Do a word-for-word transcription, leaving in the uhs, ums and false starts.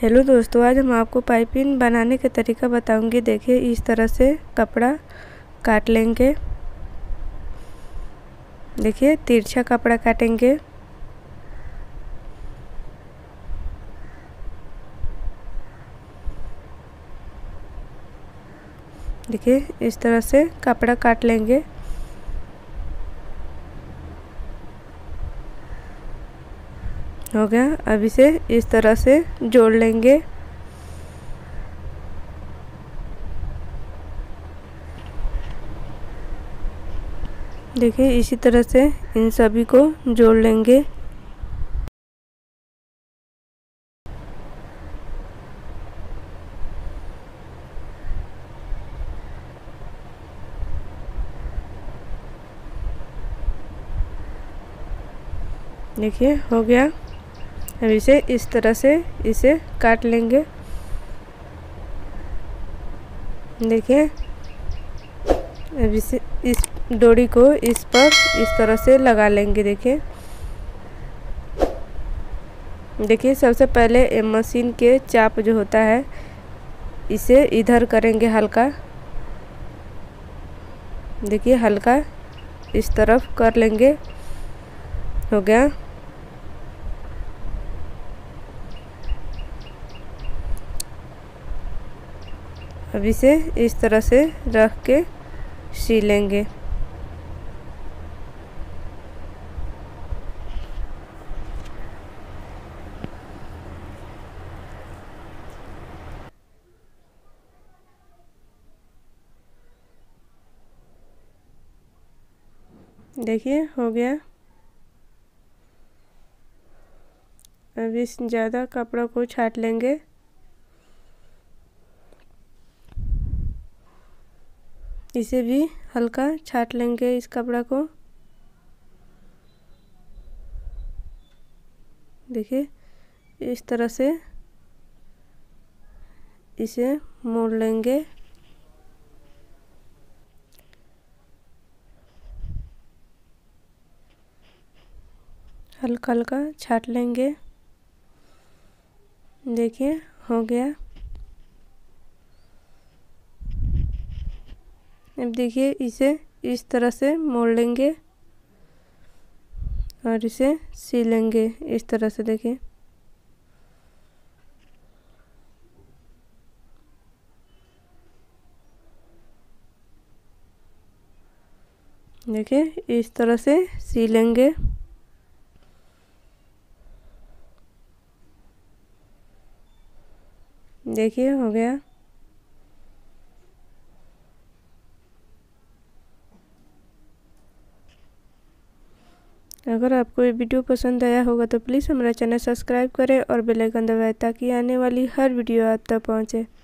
Hello दोस्तों, आज हम आपको पाइपिंग बनाने का तरीका बताऊंगी। देखिए, इस तरह से कपड़ा काट लेंगे। देखिए, तिरछा कपड़ा काटेंगे। देखिए, इस तरह से कपड़ा काट लेंगे। हो गया। अब इसे इस तरह से जोड़ लेंगे। देखिए, इसी तरह से इन सभी को जोड़ लेंगे। देखिए, हो गया। अब इसे इस तरह से इसे काट लेंगे। देखिए, अब इसे इस डोरी को इस पर इस तरह से लगा लेंगे। देखिए देखिए सबसे पहले मशीन के चाप जो होता है, इसे इधर करेंगे हल्का। देखिए, हल्का इस तरफ कर लेंगे। हो गया। अब इसे इस तरह से रख के सी लेंगे। देखिए, हो गया। अब इस ज़्यादा कपड़ा को छांट लेंगे। इसे भी हल्का छाट लेंगे, इस कपड़ा को। देखिए, इस तरह से इसे मोड़ लेंगे। हल्का हल्का छाट लेंगे। देखिए, हो गया। अब देखिए, इसे इस तरह से मोड़ लेंगे और इसे सी लेंगे इस तरह से। देखिए, देखिए इस तरह से सी लेंगे। देखिए, हो गया। अगर आपको ये वीडियो पसंद आया होगा तो प्लीज़ हमारा चैनल सब्सक्राइब करें और बेल आइकन दबाएं ताकि आने वाली हर वीडियो आप तक पहुँचे।